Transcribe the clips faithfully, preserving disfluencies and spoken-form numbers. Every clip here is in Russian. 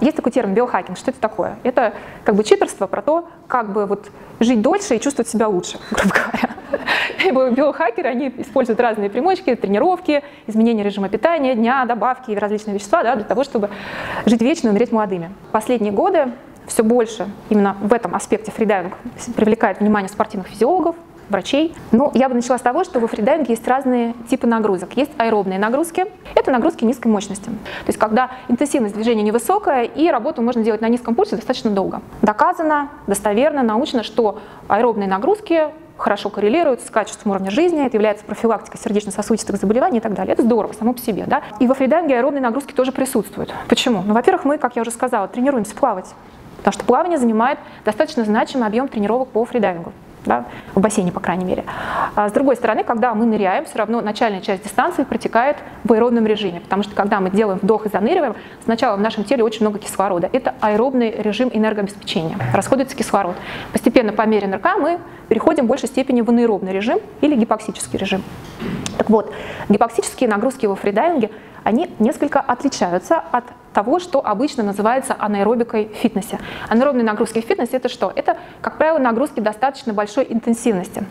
Есть такой термин биохакинг. Что это такое? Это как бы читерство про то, как бы вот жить дольше и чувствовать себя лучше, грубо говоря. Биохакеры, они используют разные примочки, тренировки, изменения режима питания, дня, добавки и различные вещества, да, для того, чтобы жить вечно и умереть молодыми. Последние годы все больше именно в этом аспекте фридайвинг привлекает внимание спортивных физиологов, врачей. Но я бы начала с того, что во фридайвинге есть разные типы нагрузок. Есть аэробные нагрузки. Это нагрузки низкой мощности. То есть когда интенсивность движения невысокая и работу можно делать на низком пульсе достаточно долго. Доказано, достоверно, научно, что аэробные нагрузки хорошо коррелируют с качеством уровня жизни, это является профилактикой сердечно-сосудистых заболеваний и так далее. Это здорово само по себе, да? И во фридайвинге аэробные нагрузки тоже присутствуют. Почему? Ну, во-первых, мы, как я уже сказала, тренируемся плавать, потому что плавание занимает достаточно значимый объем тренировок по фридайвингу. Да, в бассейне, по крайней мере. А с другой стороны, когда мы ныряем, все равно начальная часть дистанции протекает в аэробном режиме, потому что когда мы делаем вдох и заныриваем, сначала в нашем теле очень много кислорода. Это аэробный режим энергообеспечения. Расходуется кислород. Постепенно, по мере нырка, мы переходим в большей степени в анаэробный режим или гипоксический режим. Так вот, гипоксические нагрузки во фридайвинге, они несколько отличаются от того, что обычно называется анаэробикой в фитнесе. Анаэробные нагрузки в фитнесе — это что? Это, как правило, нагрузки достаточно большой интенсивности.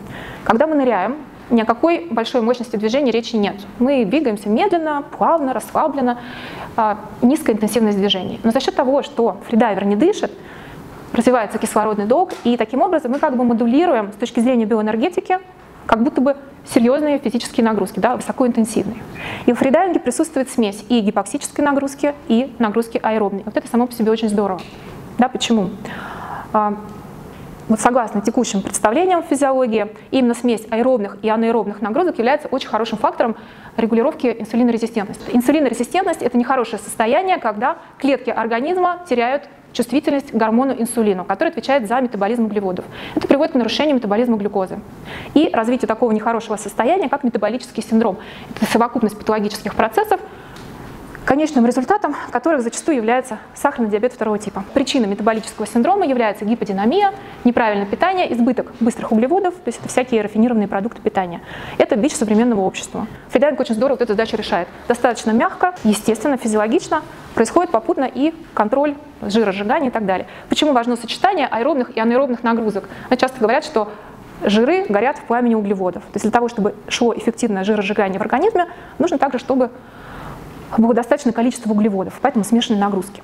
Когда мы ныряем, ни о какой большой мощности движения речи нет. Мы двигаемся медленно, плавно, расслабленно, низкая интенсивность движений. Но за счет того, что фридайвер не дышит, развивается кислородный долг, и таким образом мы как бы модулируем с точки зрения биоэнергетики как будто бы серьезные физические нагрузки, да, высокоинтенсивные. И в фридайвинге присутствует смесь и гипоксической нагрузки, и нагрузки аэробной. Вот это само по себе очень здорово. Да, почему? Вот согласно текущим представлениям в физиологии, именно смесь аэробных и анаэробных нагрузок является очень хорошим фактором регулировки инсулинорезистентности. Инсулинорезистентность – это нехорошее состояние, когда клетки организма теряют чувствительность к гормону инсулину, который отвечает за метаболизм углеводов. Это приводит к нарушению метаболизма глюкозы и развитию такого нехорошего состояния, как метаболический синдром. Это совокупность патологических процессов, конечным результатом которых зачастую является сахарный диабет второго типа. Причиной метаболического синдрома является гиподинамия, неправильное питание, избыток быстрых углеводов, то есть это всякие рафинированные продукты питания. Это бич современного общества. Фридайвинг очень здорово вот эту задачу решает. Достаточно мягко, естественно, физиологично, происходит попутно и контроль жиросжигания и так далее. Почему важно сочетание аэробных и анаэробных нагрузок? Часто говорят, что жиры горят в пламени углеводов. То есть для того, чтобы шло эффективное жиросжигание в организме, нужно также, чтобы было достаточное количество углеводов, поэтому смешанные нагрузки.